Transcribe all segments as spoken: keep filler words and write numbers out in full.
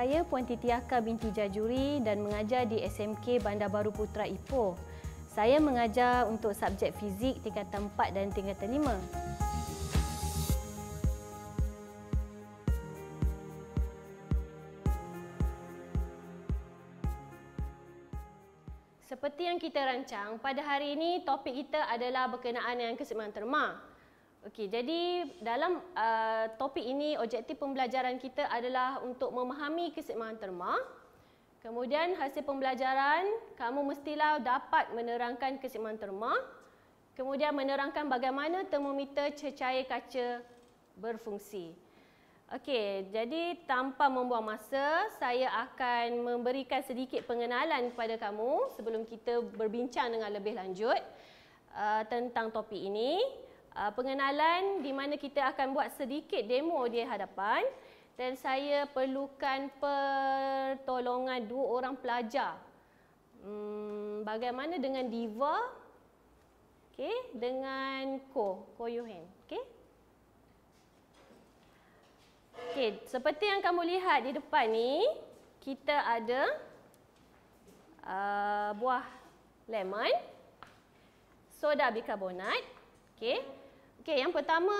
saya Puan Titiaka binti Jajuri dan mengajar di S M K Bandar Baru Putra Ipoh. Saya mengajar untuk subjek fizik tingkatan empat dan tingkatan lima. Seperti yang kita rancang, pada hari ini topik kita adalah berkenaan dengan keseimbangan terma. Okey, jadi dalam uh, topik ini objektif pembelajaran kita adalah untuk memahami keseimbangan terma. Kemudian hasil pembelajaran, kamu mestilah dapat menerangkan keseimbangan terma. Kemudian menerangkan bagaimana termometer cecair kaca berfungsi. Okey, jadi tanpa membuang masa, saya akan memberikan sedikit pengenalan kepada kamu sebelum kita berbincang dengan lebih lanjut uh, tentang topik ini. Uh, pengenalan di mana kita akan buat sedikit demo di hadapan dan saya perlukan pertolongan dua orang pelajar. Hmm, bagaimana dengan Deva? Okey, dengan Ko, Ko Yuheng. Okey. Okey, seperti yang kamu lihat di depan ni, kita ada uh, buah lemon, soda bikarbonat. Okey, okay, yang pertama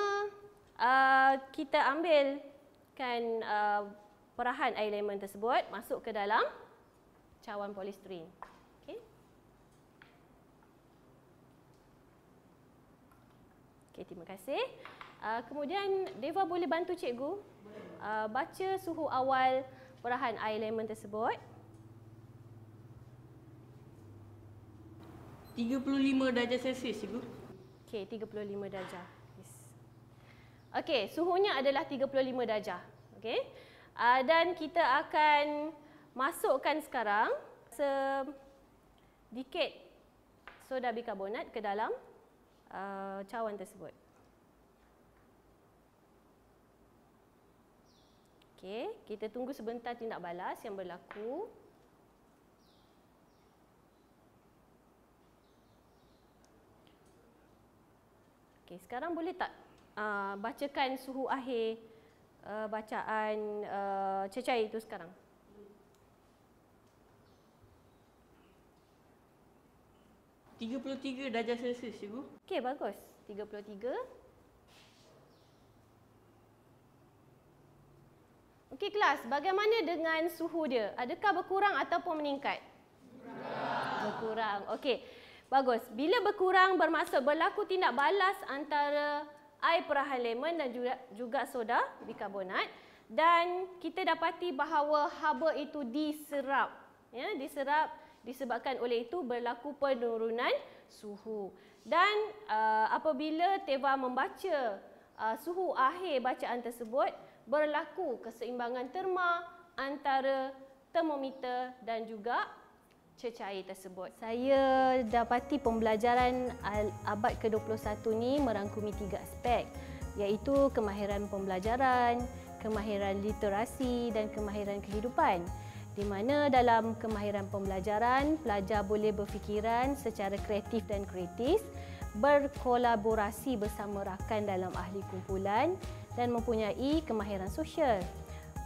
uh, kita ambilkan uh, perahan air lemon tersebut masuk ke dalam cawan polistiren. Okey. Okey, terima kasih. Uh, kemudian Deva boleh bantu cikgu uh, baca suhu awal perahan air lemon tersebut. tiga puluh lima darjah Celsius cikgu. Okey, tiga puluh lima darjah. Yes. Okey, suhunya adalah tiga puluh lima darjah. Okey. Uh, dan kita akan masukkan sekarang sedikit soda bikarbonat ke dalam uh, cawan tersebut. Okey, kita tunggu sebentar tindak balas yang berlaku. Okey, sekarang boleh tak uh, bacakan suhu akhir uh, bacaan uh, cecair itu sekarang? tiga puluh tiga darjah Celsius cikgu. Okey, bagus. tiga puluh tiga. Okey kelas, bagaimana dengan suhu dia? Adakah berkurang ataupun meningkat? Berkurang. Berkurang. Okey. Bagus. Bila berkurang bermaksud berlaku tindak balas antara air perahan lemon dan juga, juga soda bikarbonat dan kita dapati bahawa haba itu diserap. Ya, diserap disebabkan oleh itu berlaku penurunan suhu. Dan uh, apabila Teva membaca uh, suhu akhir bacaan tersebut, berlaku keseimbangan terma antara termometer dan juga cecair tersebut. Saya dapati pembelajaran abad ke dua puluh satu ini merangkumi tiga aspek iaitu kemahiran pembelajaran, kemahiran literasi dan kemahiran kehidupan. Di mana dalam kemahiran pembelajaran, pelajar boleh berfikiran secara kreatif dan kritis, berkolaborasi bersama rakan dalam ahli kumpulan, dan mempunyai kemahiran sosial.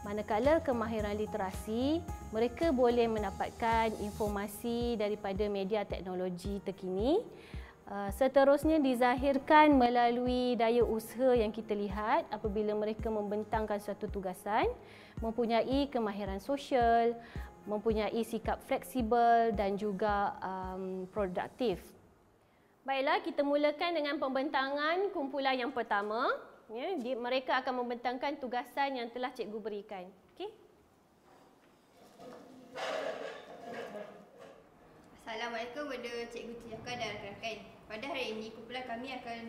Manakala kemahiran literasi, mereka boleh mendapatkan informasi daripada media teknologi terkini. Seterusnya dizahirkan melalui daya usaha yang kita lihat apabila mereka membentangkan suatu tugasan, mempunyai kemahiran sosial, mempunyai sikap fleksibel dan juga um, produktif. Baiklah, kita mulakan dengan pembentangan kumpulan yang pertama. Ya, di, mereka akan membentangkan tugasan yang telah cikgu berikan. Okey. Assalamualaikum kepada cikgu Titiaka dan rakan-rakan. Pada hari ini kumpulan kami akan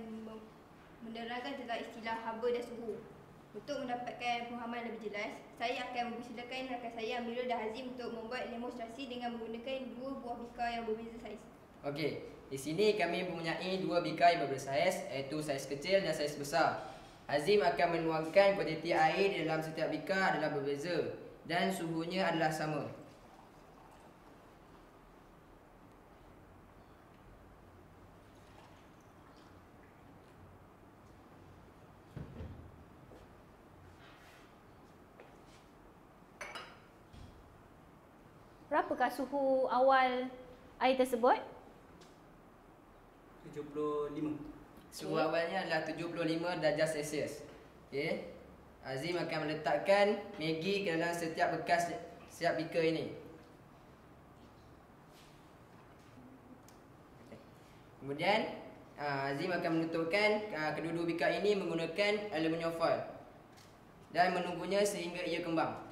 menerangkan tentang istilah haba dan suhu. Untuk mendapatkan pemahaman lebih jelas, saya akan mempersilakan rakan saya Amirul dan Hazim untuk membuat demonstrasi dengan menggunakan dua buah bika yang berbeza saiz. Okey, di sini kami mempunyai dua bika yang berbeza saiz, iaitu saiz kecil dan saiz besar. Hazim akan menuangkan kuantiti air di dalam setiap bika adalah berbeza dan suhunya adalah sama. berapakah suhu awal air tersebut? tujuh puluh lima. Suhu okay. awalnya adalah tujuh puluh lima darjah Celsius. Okey. Azim akan meletakkan Maggi ke dalam setiap bekas setiap beaker ini. Okay. Kemudian Azim akan menutupkan kedua-dua beaker ini menggunakan aluminium foil dan menunggunya sehingga ia kembang.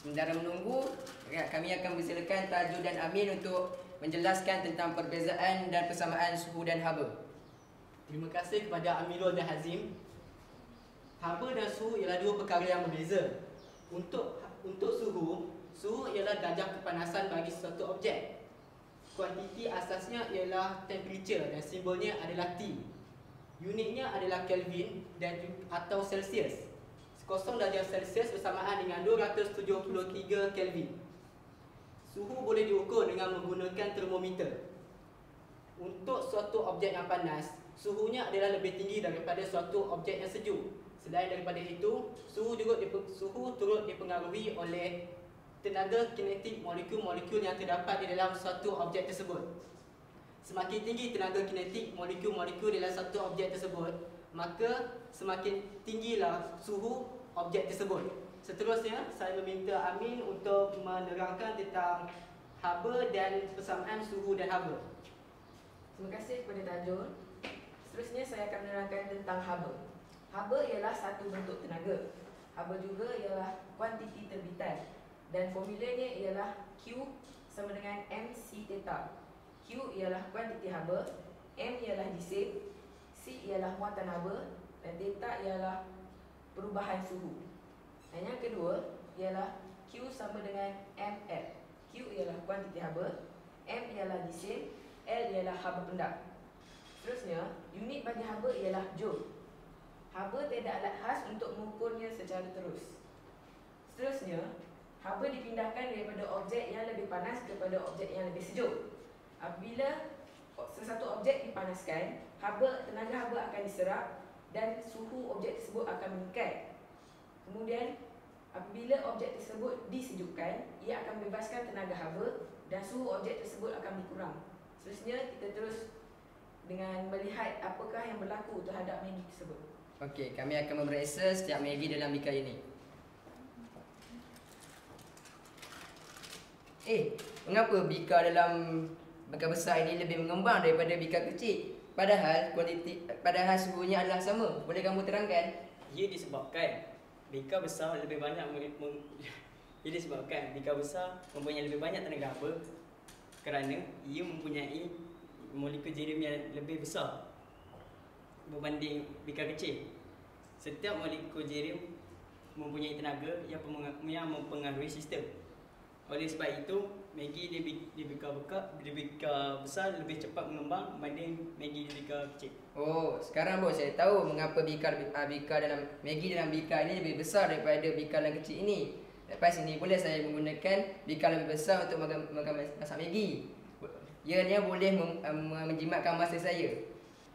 Sementara menunggu, kami akan bersilakan Tajuddin dan Amin untuk menjelaskan tentang perbezaan dan persamaan suhu dan haba. Terima kasih kepada Amirul dan Hazim. Haba dan suhu ialah dua perkara yang berbeza. Untuk untuk suhu, suhu ialah darjah kepanasan bagi suatu objek. Kuantiti asasnya ialah temperature dan simbolnya adalah T. Unitnya adalah Kelvin dan atau Celsius. Kosong darjah Celsius bersamaan dengan dua ratus tujuh puluh tiga Kelvin. Suhu boleh diukur dengan menggunakan termometer. Untuk suatu objek yang panas, suhunya adalah lebih tinggi daripada suatu objek yang sejuk. Selain daripada itu, suhu juga suhu turut dipengaruhi oleh tenaga kinetik molekul-molekul yang terdapat di dalam suatu objek tersebut. Semakin tinggi tenaga kinetik molekul-molekul dalam satu objek tersebut, maka semakin tinggilah suhu objek tersebut. Seterusnya, saya meminta Amin untuk menerangkan tentang haba dan persamaan suhu dan haba. Terima kasih kepada Tajuddin. Seterusnya, saya akan menerangkan tentang haba. Haba ialah satu bentuk tenaga. Haba juga ialah kuantiti terbitan. Dan formulanya ialah Q sama dengan M C theta. Q ialah kuantiti haba, M ialah jisim, C ialah muatan haba dan theta ialah perubahan suhu. Dan yang kedua ialah Q sama dengan M L. Q ialah kuantiti haba, M ialah jisim, L ialah haba pendam. Seterusnya, unit bagi haba ialah joule. Haba tiada alat khas untuk mengukurnya secara terus. Seterusnya, haba dipindahkan daripada objek yang lebih panas kepada objek yang lebih sejuk. Apabila sesuatu objek dipanaskan, haba, tenaga haba akan diserap dan suhu objek tersebut akan meningkat. Kemudian, apabila objek tersebut disejukkan, ia akan bebaskan tenaga haba dan suhu objek tersebut akan berkurang. Seterusnya, kita terus dengan melihat apakah yang berlaku terhadap Maggi tersebut. Okey, kami akan memeriksa setiap Maggi dalam beaker ini. Eh, mengapa beaker dalam beaker besar ini lebih mengembang daripada beaker kecil? Padahal kuantiti padahal suhunya adalah sama. Boleh kamu terangkan? Ia disebabkan beaker besar lebih banyak ia disebabkan beaker besar mempunyai lebih banyak tenaga haba kerana ia mempunyai molekul jerium yang lebih besar berbanding beaker kecil. Setiap molekul jerium mempunyai tenaga yang mempengaruhi sistem. Oleh sebab itu, Maggi di beaker besar lebih cepat mengembang berbanding Maggi di beaker kecil. Oh, sekarang baru saya tahu mengapa beaker dalam Maggi dalam beaker ini lebih besar daripada beaker yang kecil ini. Lepas ini boleh saya menggunakan beaker lebih besar untuk masak Maggi. Ianya boleh menjimatkan masa saya.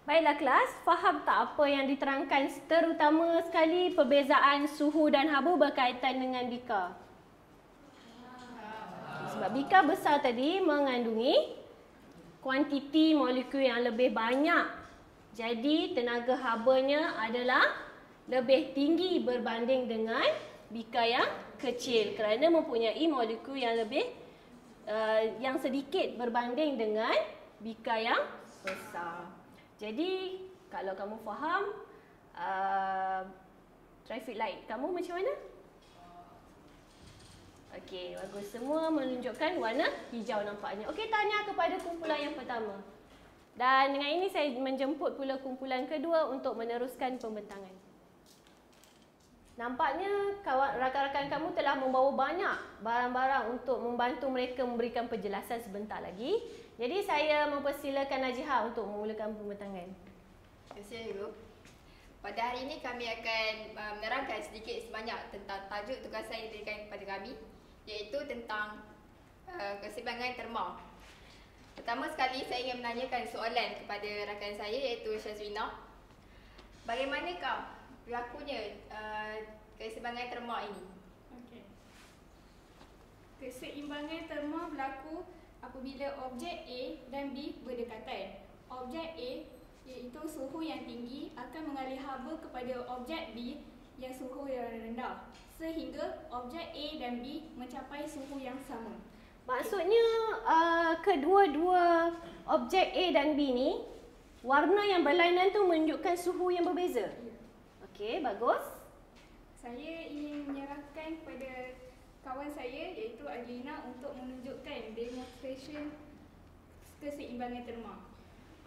Baiklah kelas, faham tak apa yang diterangkan terutama sekali perbezaan suhu dan haba berkaitan dengan beaker? Sebab beaker besar tadi mengandungi kuantiti molekul yang lebih banyak. Jadi tenaga habanya adalah lebih tinggi berbanding dengan beaker yang kecil kerana mempunyai molekul yang lebih uh, yang sedikit berbanding dengan beaker yang besar. Jadi kalau kamu faham uh, traffic light kamu macam mana? Okey, bagus. Semua menunjukkan warna hijau nampaknya. Okey, tanya kepada kumpulan yang pertama. Dan dengan ini saya menjemput pula kumpulan kedua untuk meneruskan pembentangan. Nampaknya rakan-rakan kamu telah membawa banyak barang-barang untuk membantu mereka memberikan penjelasan sebentar lagi. Jadi saya mempersilakan Najihah untuk memulakan pembentangan. Terima kasih, Ibu. Pada hari ini kami akan menerangkan sedikit sebanyak tentang tajuk tugasan yang diberikan kepada kami, iaitu tentang uh, keseimbangan terma. Pertama sekali, saya ingin menanyakan soalan kepada rakan saya iaitu Shazwina. Bagaimanakah berlakunya uh, keseimbangan terma ini? Okay. Keseimbangan terma berlaku apabila objek A dan B berdekatan. Objek A, iaitu suhu yang tinggi, akan mengalih haba kepada objek B yang suhu yang rendah, sehingga objek A dan B mencapai suhu yang sama. Maksudnya uh, kedua-dua objek A dan B ni warna yang berlainan tu menunjukkan suhu yang berbeza. Ya. Okey, bagus. Saya ingin menyerahkan kepada kawan saya iaitu Adelina untuk menunjukkan demonstration keseimbangan terma.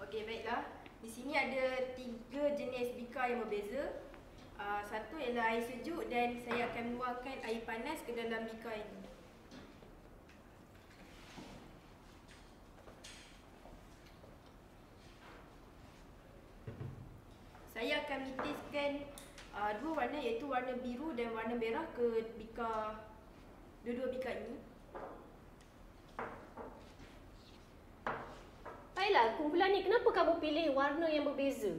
Okey, baiklah. Di sini ada tiga jenis bika yang berbeza. Uh, satu ialah air sejuk dan saya akan meluahkan air panas ke dalam bika ini. Saya akan menitiskan uh, dua warna iaitu warna biru dan warna merah ke bika dua-dua bika ini. Baiklah, kumpulan ni kenapa kamu pilih warna yang berbeza?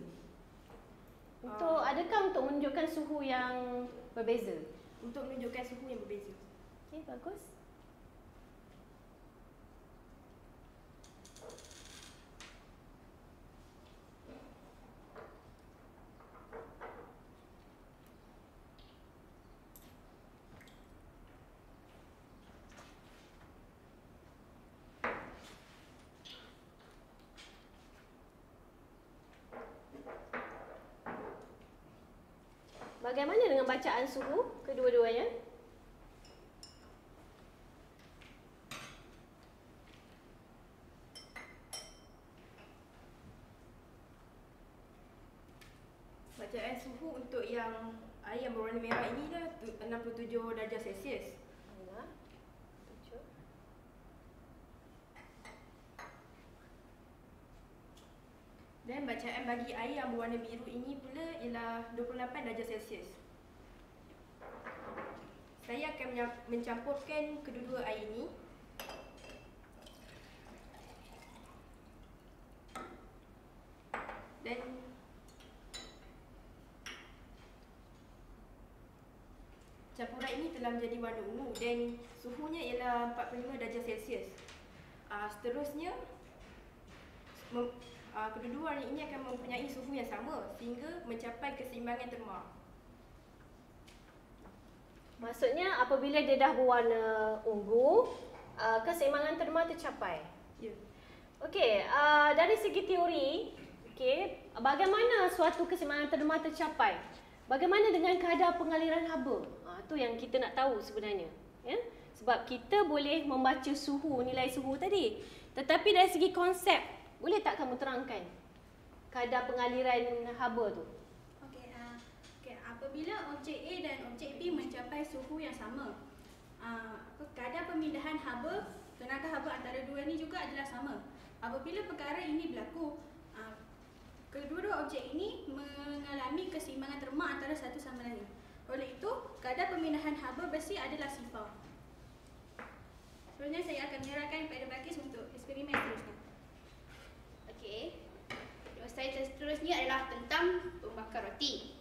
Untuk uh, adakah untuk menunjukkan suhu yang berbeza? Untuk menunjukkan suhu yang berbeza. Okey, bagus. Bagaimana dengan bacaan suhu kedua-duanya? Bacaan suhu untuk yang air yang berwarna merah ini dah enam puluh tujuh darjah Celsius. Dan bacaan bagi air yang berwarna biru ini pula ialah dua puluh lapan darjah Celsius. Saya akan mencampurkan kedua-dua air ini. Dan campuran ini telah menjadi warna ungu dan suhunya ialah empat puluh lima darjah Celsius. Uh, seterusnya, Uh, kedua-dua warna ini akan mempunyai suhu yang sama sehingga mencapai keseimbangan terma. Maksudnya apabila dia dah berwarna ungu, uh, keseimbangan terma tercapai. Ya. Yeah. Okey, uh, dari segi teori, okey, bagaimana suatu keseimbangan terma tercapai? Bagaimana dengan kadar pengaliran haba? Ah uh, tu yang kita nak tahu sebenarnya, ya. Yeah? Sebab kita boleh membaca suhu, nilai suhu tadi. Tetapi dari segi konsep, boleh tak kamu terangkan kadar pengaliran haba tu? Okey, uh, okay. Apabila objek A dan objek B mencapai suhu yang sama, uh, kadar pemindahan haba, tenaga haba antara dua ini juga adalah sama. Apabila perkara ini berlaku, uh, kedua-dua objek ini mengalami keseimbangan terma antara satu sama lain. Oleh itu, kadar pemindahan haba besi adalah sifar. Sebenarnya saya akan menyerahkan kepada Bakis untuk eksperimen seterusnya. Okey, saya seterusnya adalah tentang pembakar roti.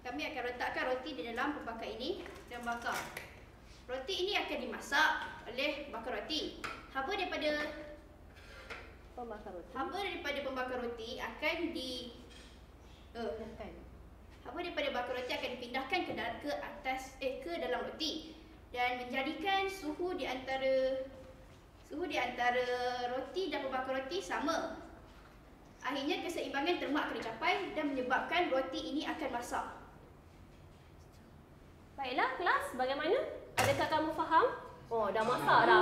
Kami akan letakkan roti di dalam pembakar ini dan bakar. Roti ini akan dimasak oleh bakar roti. Haba daripada pembakar roti. Haba daripada pembakar roti akan di eh haba daripada bakar roti akan dipindahkan ke dalam ke atas eh ke dalam roti dan menjadikan suhu di antara suhu di antara roti dan pembakar roti sama. Akhirnya keseimbangan terma akan dicapai dan menyebabkan roti ini akan masak. Baiklah kelas, bagaimana? Adakah kamu faham? Oh, dah masak dah.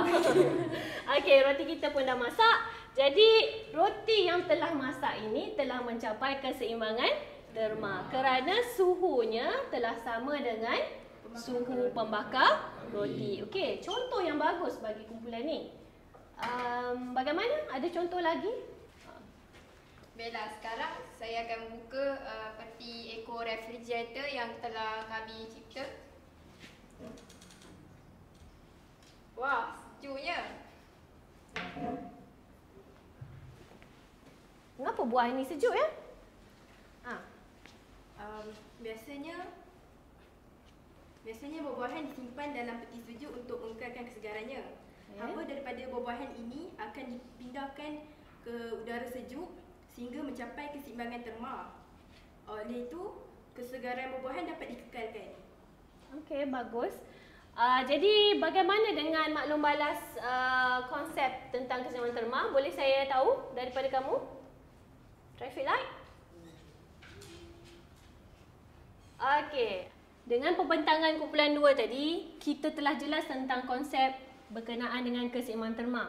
Okey, roti kita pun dah masak. Jadi roti yang telah masak ini telah mencapai keseimbangan terma kerana suhunya telah sama dengan suhu pembakar roti. Okey, contoh yang bagus bagi kumpulan ni. Um, bagaimana? Ada contoh lagi? Baiklah, sekarang saya akan membuka uh, peti eco refrigerator yang telah kami cipta. Wah, sejuknya. Kenapa buah ni sejuk ya? Ha. Um, biasanya biasanya buah-buahan disimpan dalam peti sejuk untuk mengekalkan kesegarannya. Yeah. Haba daripada buah-buahan ini akan dipindahkan ke udara sejuk sehingga mencapai keseimbangan terma. Oleh itu, kesegaran buah-buahan dapat dikekalkan. Okey, bagus. Uh, jadi bagaimana dengan maklum balas uh, konsep tentang keseimbangan terma? Boleh saya tahu daripada kamu? Traffic light? Okey. Dengan pembentangan kumpulan dua tadi, kita telah jelas tentang konsep berkenaan dengan keseimbangan terma.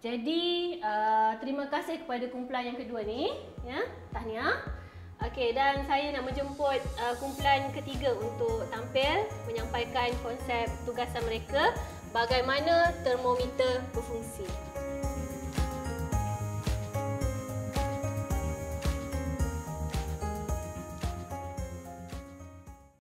Jadi, uh, terima kasih kepada kumpulan yang kedua ni, ya. Tahniah. Okey, dan saya nak menjemput uh, kumpulan ketiga untuk tampil menyampaikan konsep tugasan mereka, bagaimana termometer berfungsi.